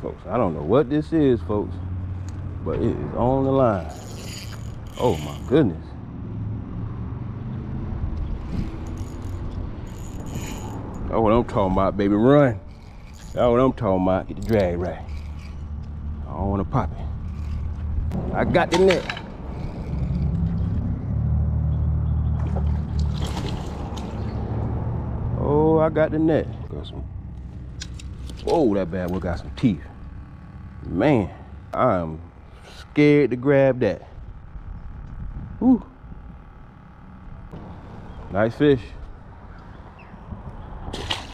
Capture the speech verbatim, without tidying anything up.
folks. I don't know what this is, folks, but it is on the line. Oh my goodness. That's what I'm talking about, baby. Run. That's what I'm talking about. Get the drag right. I don't want to pop it. I got the net. Oh, I got the net. Got some. Whoa, that bad boy got some teeth. Man, I'm scared to grab that. Whew. Nice fish.